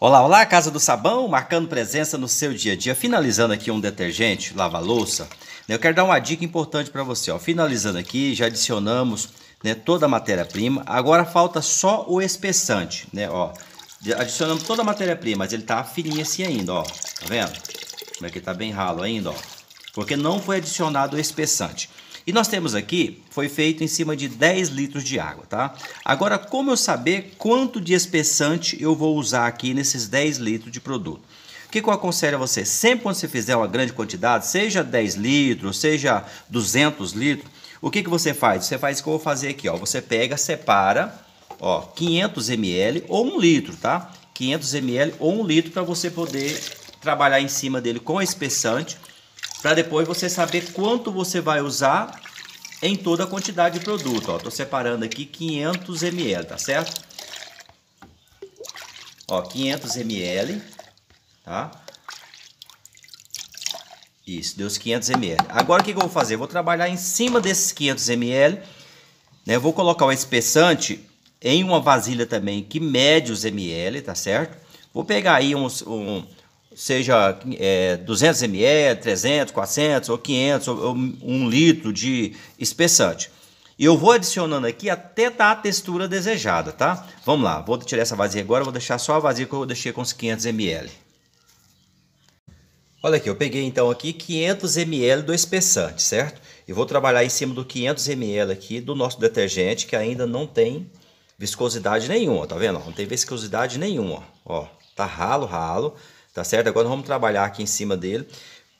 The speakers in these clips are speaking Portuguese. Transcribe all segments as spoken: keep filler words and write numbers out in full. Olá, olá, Casa do Sabão, marcando presença no seu dia a dia. Finalizando aqui um detergente, lava-louça, né, eu quero dar uma dica importante para você. Ó. Finalizando aqui, já adicionamos, né, toda a matéria-prima, agora falta só o espessante, né, ó. Adicionamos toda a matéria-prima, mas ele tá fininho assim ainda, ó, tá vendo? Como é que tá bem ralo ainda, ó, porque não foi adicionado o espessante. E nós temos aqui, foi feito em cima de dez litros de água, tá? Agora, como eu saber quanto de espessante eu vou usar aqui nesses dez litros de produto? O que, que eu aconselho a você? Sempre quando você fizer uma grande quantidade, seja dez litros, seja duzentos litros, o que, que você faz? Você faz o que eu vou fazer aqui, ó. Você pega, separa, ó, quinhentos mililitros ou um litro, tá? quinhentos mililitros ou um litro para você poder trabalhar em cima dele com espessante, para depois você saber quanto você vai usar em toda a quantidade de produto. Estou separando aqui quinhentos mililitros, tá certo? Ó, quinhentos mililitros, tá? Isso, deu os quinhentos mililitros. Agora o que, que eu vou fazer? Eu vou trabalhar em cima desses quinhentos mililitros, né? Eu vou colocar o espessante em uma vasilha também que mede os ml, tá certo? Vou pegar aí uns... Um, seja é, duzentos mililitros, trezentos, quatrocentos, ou quinhentos, ou um litro de espessante. E eu vou adicionando aqui até dar a textura desejada, tá? Vamos lá, vou tirar essa vasilha agora, vou deixar só a vasilha que eu deixei com os quinhentos mililitros. Olha aqui, eu peguei então aqui quinhentos mililitros do espessante, certo? E vou trabalhar em cima do quinhentos mililitros aqui do nosso detergente, que ainda não tem viscosidade nenhuma, tá vendo? Não tem viscosidade nenhuma, ó. Tá ralo, ralo. Tá certo? Agora vamos trabalhar aqui em cima dele.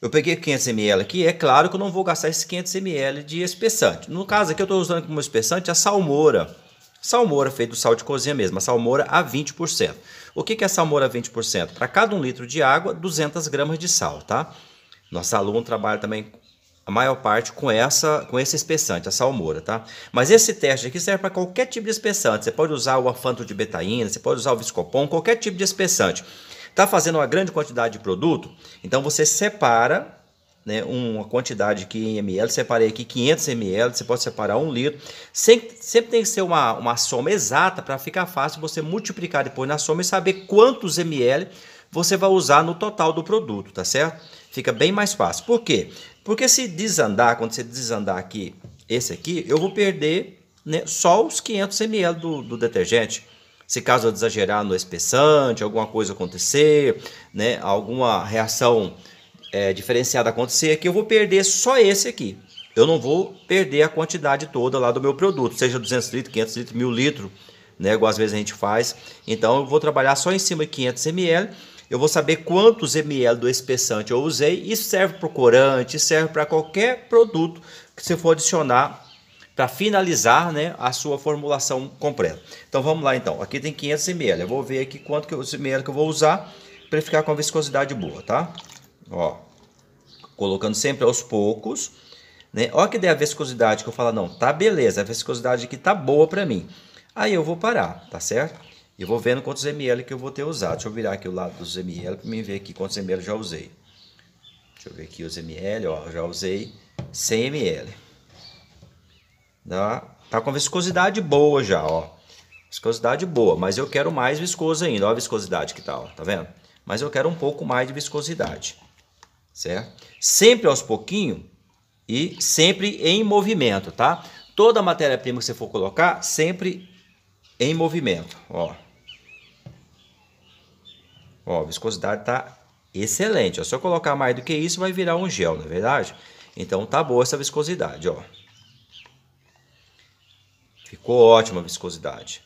Eu peguei quinhentos mililitros aqui. É claro que eu não vou gastar esses quinhentos mililitros de espessante. No caso aqui eu estou usando como espessante a salmoura. Salmoura feito do sal de cozinha mesmo. A salmoura a vinte por cento. O que, que é salmoura a vinte por cento? Para cada um litro de água, duzentas gramas de sal, tá? Nosso aluno trabalha também a maior parte com, essa, com esse espessante, a salmoura, tá? Mas esse teste aqui serve para qualquer tipo de espessante. Você pode usar o afanto de betaína, você pode usar o viscopon, qualquer tipo de espessante. Está fazendo uma grande quantidade de produto, então você separa, né, uma quantidade aqui em ml, separei aqui quinhentos mililitros, você pode separar um litro, sempre, sempre tem que ser uma, uma soma exata para ficar fácil você multiplicar depois na soma e saber quantos ml você vai usar no total do produto, tá certo? Fica bem mais fácil. Por quê? Porque se desandar, quando você desandar aqui, esse aqui, eu vou perder, né, só os quinhentos mililitros do, do detergente. Se caso eu exagerar no espessante, alguma coisa acontecer, né, alguma reação é, diferenciada acontecer aqui, eu vou perder só esse aqui. Eu não vou perder a quantidade toda lá do meu produto, seja duzentos litros, quinhentos litros, mil litros, né, igual às vezes a gente faz. Então eu vou trabalhar só em cima de quinhentos mililitros, eu vou saber quantos ml do espessante eu usei. Isso serve para o corante, serve para qualquer produto que você for adicionar para finalizar, né, a sua formulação completa. Então vamos lá então, aqui tem quinhentos mililitros, eu vou ver aqui quanto que eu, ml que eu vou usar para ficar com a viscosidade boa, tá? Ó, colocando sempre aos poucos, né? Ó que der a viscosidade que eu falo, não, tá beleza, a viscosidade aqui tá boa para mim. Aí eu vou parar, tá certo? E vou vendo quantos ml que eu vou ter usado. Deixa eu virar aqui o lado dos ml para mim ver aqui quantos ml eu já usei. Deixa eu ver aqui os ml, ó, já usei cem mililitros. Tá, tá com viscosidade boa já, ó. Viscosidade boa, mas eu quero mais viscoso ainda. Ó a viscosidade que tá, ó, tá vendo? Mas eu quero um pouco mais de viscosidade, certo? Sempre aos pouquinho e sempre em movimento, tá? Toda a matéria-prima que você for colocar, sempre em movimento, ó. Ó, a viscosidade tá excelente, ó. Se eu colocar mais do que isso, vai virar um gel, não é verdade? Então tá boa essa viscosidade, ó. Ficou ótima a viscosidade.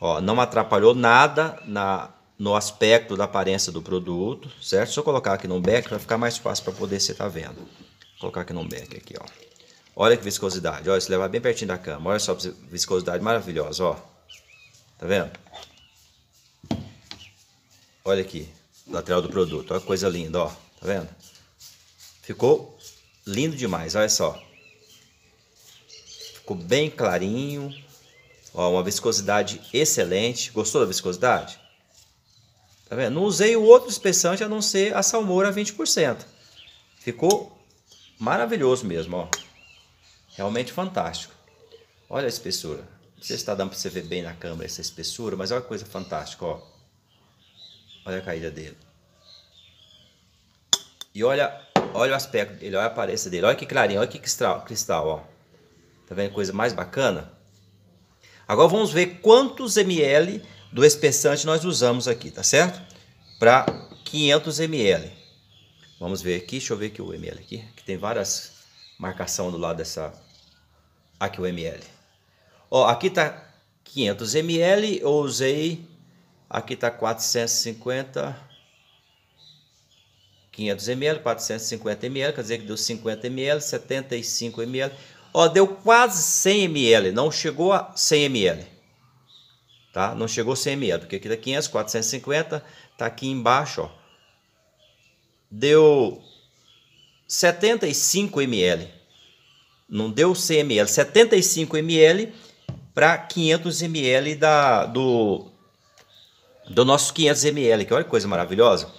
Ó, não atrapalhou nada na, no aspecto da aparência do produto, certo? Se eu colocar aqui no beck, vai ficar mais fácil para poder você estar vendo. Vou colocar aqui no beck, aqui, ó. Olha que viscosidade, olha, se levar bem pertinho da cama. Olha só a viscosidade maravilhosa, ó. Tá vendo? Olha aqui, lateral do produto, olha que coisa linda, ó. Tá vendo? Ficou lindo demais, olha só. Ficou bem clarinho, ó, uma viscosidade excelente. Gostou da viscosidade? Tá vendo? Não usei o outro espessante a não ser a salmoura a vinte por cento. Ficou maravilhoso mesmo, ó. Realmente fantástico. Olha a espessura. Não sei se está dando para você ver bem na câmera essa espessura, mas olha que coisa fantástica, ó. Olha a caída dele. E olha, olha o aspecto dele, olha a aparência dele. Olha que clarinho, olha que cristal, cristal, ó. Tá vendo que coisa mais bacana? Agora vamos ver quantos ml do espessante nós usamos aqui, tá certo? Para quinhentos mililitros. Vamos ver aqui, deixa eu ver aqui o ml aqui. Que tem várias marcações do lado dessa... Aqui o ml. Ó, aqui tá quinhentos mililitros, eu usei... Aqui tá quatrocentos e cinquenta... quinhentos mililitros, quatrocentos e cinquenta mililitros, quer dizer que deu cinquenta mililitros, setenta e cinco mililitros. Ó, deu quase cem mililitros, não chegou a cem mililitros. Tá? Não chegou a cem mililitros, porque aqui tá quinhentos, quatrocentos e cinquenta, tá aqui embaixo, ó. Deu setenta e cinco mililitros. Não deu cem mililitros, setenta e cinco mililitros para quinhentos mililitros da, do, do nosso quinhentos mililitros, que olha que coisa maravilhosa.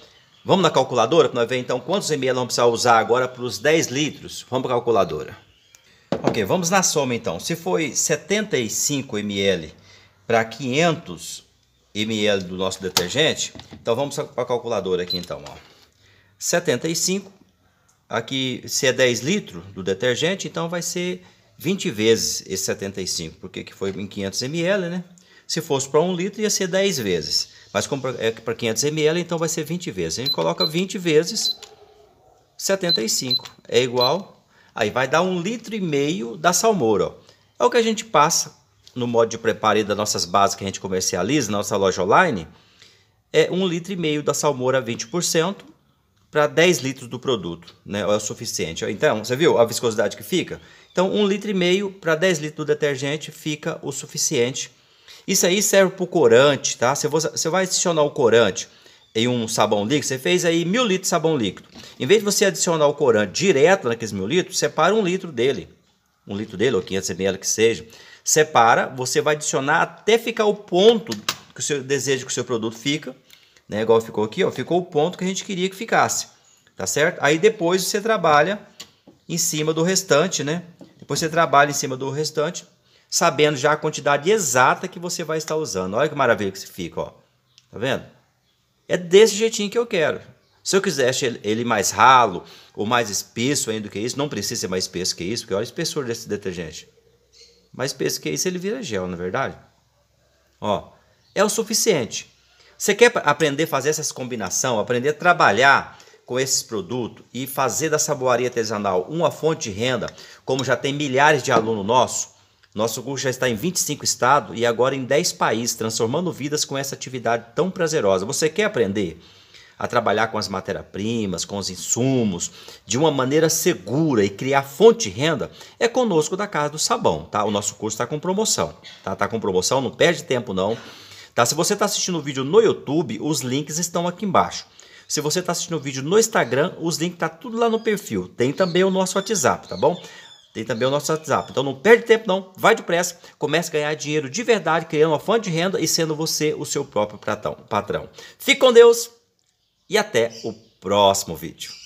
Vamos na calculadora para nós ver então quantos ml vamos precisar usar agora para os dez litros. Vamos para a calculadora. Ok, vamos na soma então. Se foi setenta e cinco mililitros para quinhentos mililitros do nosso detergente, então vamos para a calculadora aqui então. Ó. setenta e cinco, aqui se é dez litros do detergente, então vai ser vinte vezes esse setenta e cinco, porque que foi em quinhentos mililitros, né? Se fosse para um litro ia ser dez vezes, mas como é para quinhentos mililitros, então vai ser vinte vezes. A gente coloca vinte vezes setenta e cinco, é igual, aí vai dar um litro e meio da salmoura. Ó. É o que a gente passa no modo de preparo das nossas bases que a gente comercializa na nossa loja online, é um litro e meio da salmoura vinte por cento para dez litros do produto, né? É o suficiente. Então, você viu a viscosidade que fica? Então, um litro e meio para dez litros do detergente fica o suficiente. Isso aí serve para o corante, tá? Você vai adicionar o corante em um sabão líquido, você fez aí mil litros de sabão líquido. Em vez de você adicionar o corante direto naqueles mil litros, separa um litro dele. Um litro dele, ou quinhentos mililitros que seja. Separa, você vai adicionar até ficar o ponto que o seu desejo que o seu produto fica. Né? Igual ficou aqui, ó, ficou o ponto que a gente queria que ficasse. Tá certo? Aí depois você trabalha em cima do restante, né? Depois você trabalha em cima do restante, sabendo já a quantidade exata que você vai estar usando. Olha que maravilha que fica, ó. Tá vendo? É desse jeitinho que eu quero. Se eu quisesse ele mais ralo ou mais espesso ainda do que isso, não precisa ser mais espesso que isso, porque olha a espessura desse detergente. Mais espesso que isso ele vira gel, na verdade. Ó, é o suficiente. Você quer aprender a fazer essas combinações, aprender a trabalhar com esses produtos e fazer da saboaria artesanal uma fonte de renda, como já tem milhares de alunos nossos? Nosso curso já está em vinte e cinco estados e agora em dez países, transformando vidas com essa atividade tão prazerosa. Você quer aprender a trabalhar com as matérias-primas, com os insumos, de uma maneira segura e criar fonte de renda? É conosco da Casa do Sabão, tá? O nosso curso está com promoção, tá? Tá com promoção, não perde tempo não. Tá? Se você está assistindo o vídeo no YouTube, os links estão aqui embaixo. Se você está assistindo o vídeo no Instagram, os links estão tudo lá no perfil. Tem também o nosso WhatsApp, tá bom? Tem também o nosso WhatsApp. Então não perde tempo não, vai depressa, comece a ganhar dinheiro de verdade, criando uma fonte de renda e sendo você o seu próprio patrão. Fique com Deus e até o próximo vídeo.